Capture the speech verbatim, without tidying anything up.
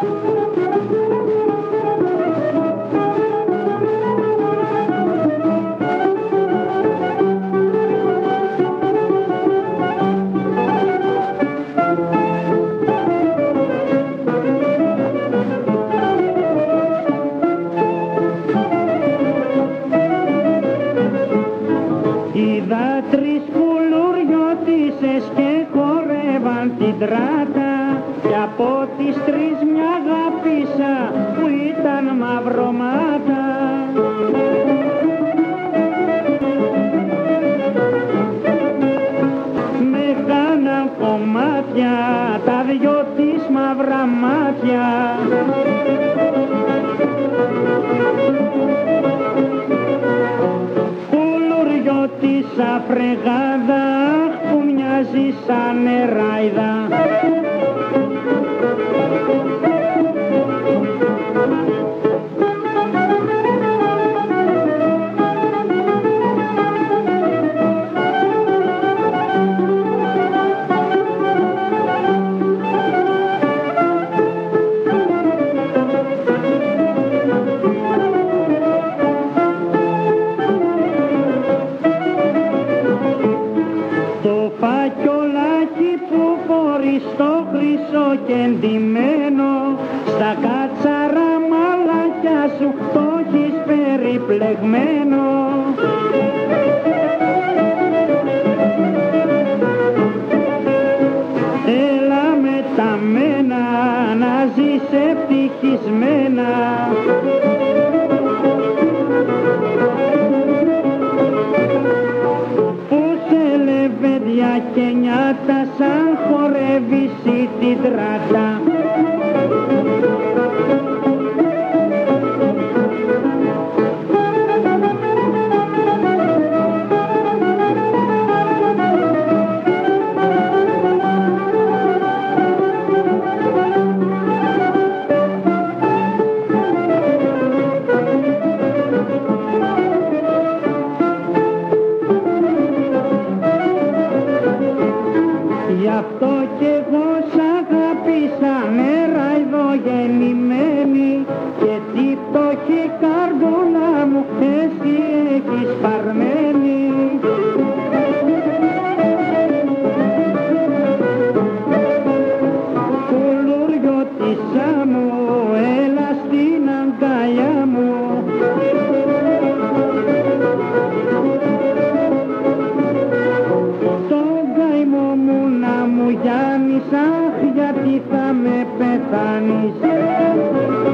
Είδα τρεις κουλουριώτισσες και χορεύαν την τράτα κι από τις τρεις μια αγάπησα που ήταν μαυρομάτα. Με κάναν κομμάτια τα δυο της μαύρα μάτια. Κουλουριώτισσα φρεγάδα που μοιάζει σαν νεράιδα. Που φορεί στο χρυσό και εντυμένο, στα κάτσαρα μαλακιά σου το έχεις περιπλεγμένο. Έλα με τα μένα να ζεις ευτυχισμένα. Και νιάτα σαν χορεύεις ή την τράτα. Γι' αυτό κι εγώ σ' αγάπησα νεράιδο γεννημένη και τη φτωχή καρδούλα μου εσύ έχεις παρμένη. Κουλουριώτισσα μου, έλα στην αγκαλιά μου. Αχ, γιατί θα με πεθάνεις.